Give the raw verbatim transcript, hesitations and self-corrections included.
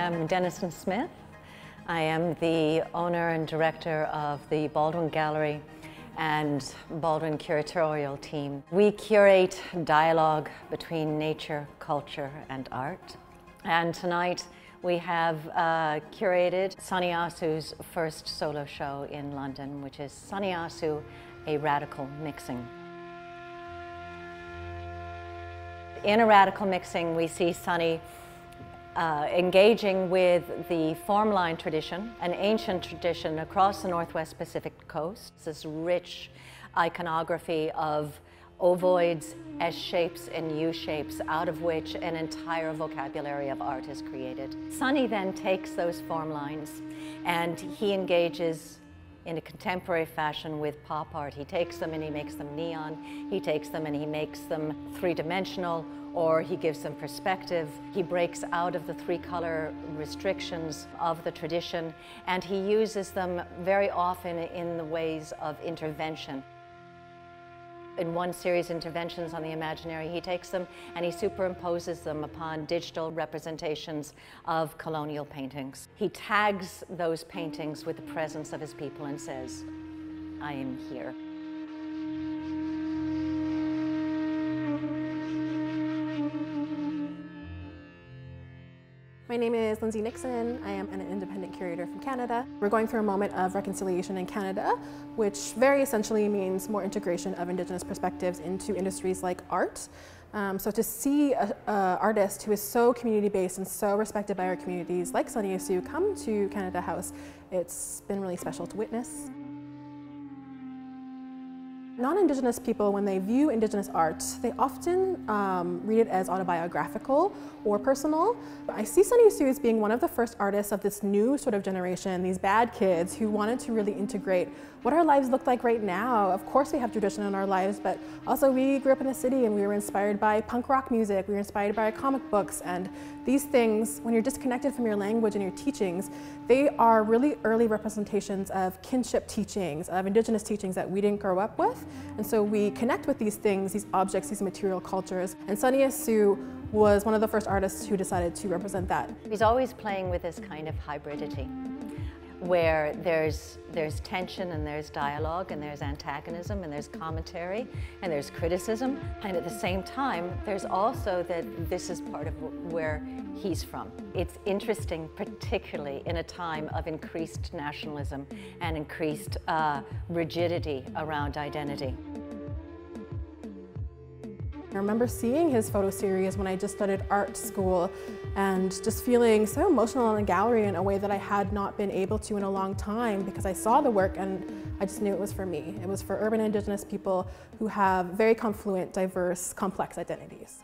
I'm Dennison Smith. I am the owner and director of the Baldwin Gallery and Baldwin curatorial team. We curate dialogue between nature, culture, and art. And tonight we have uh, curated Sonny Assu's first solo show in London, which is Sonny Assu, A Radical Mixing. In A Radical Mixing, we see Sonny uh, engaging with the form line tradition, an ancient tradition across the Northwest Pacific coast. It's this rich iconography of ovoids, S-shapes and U-shapes, out of which an entire vocabulary of art is created. Sonny then takes those form lines and he engages in a contemporary fashion with pop art. He takes them and he makes them neon, he takes them and he makes them three-dimensional, or he gives them perspective. He breaks out of the three-color restrictions of the tradition, and he uses them very often in the ways of intervention. In one series, Interventions on the Imaginary, he takes them and he superimposes them upon digital representations of colonial paintings. He tags those paintings with the presence of his people and says, "I am here." My name is Lindsay Nixon. I am an independent curator from Canada. We're going through a moment of reconciliation in Canada, which very essentially means more integration of Indigenous perspectives into industries like art. Um, so to see an artist who is so community-based and so respected by our communities, like Sonny Assu, come to Canada House, it's been really special to witness. Non-Indigenous people, when they view Indigenous art, they often um, read it as autobiographical or personal. But I see Sonny Assu as being one of the first artists of this new sort of generation, these bad kids who wanted to really integrate what our lives look like right now. Of course we have tradition in our lives, but also we grew up in a city and we were inspired by punk rock music, we were inspired by comic books, and these things, when you're disconnected from your language and your teachings, they are really early representations of kinship teachings, of Indigenous teachings that we didn't grow up with. And so we connect with these things, these objects, these material cultures. And Sonny Assu was one of the first artists who decided to represent that. He's always playing with this kind of hybridity, where there's, there's tension and there's dialogue and there's antagonism and there's commentary and there's criticism. And at the same time, there's also that this is part of where he's from. It's interesting, particularly in a time of increased nationalism and increased uh, rigidity around identity. I remember seeing his photo series when I just started art school and just feeling so emotional in the gallery in a way that I had not been able to in a long time, because I saw the work and I just knew it was for me. It was for urban Indigenous people who have very confluent, diverse, complex identities.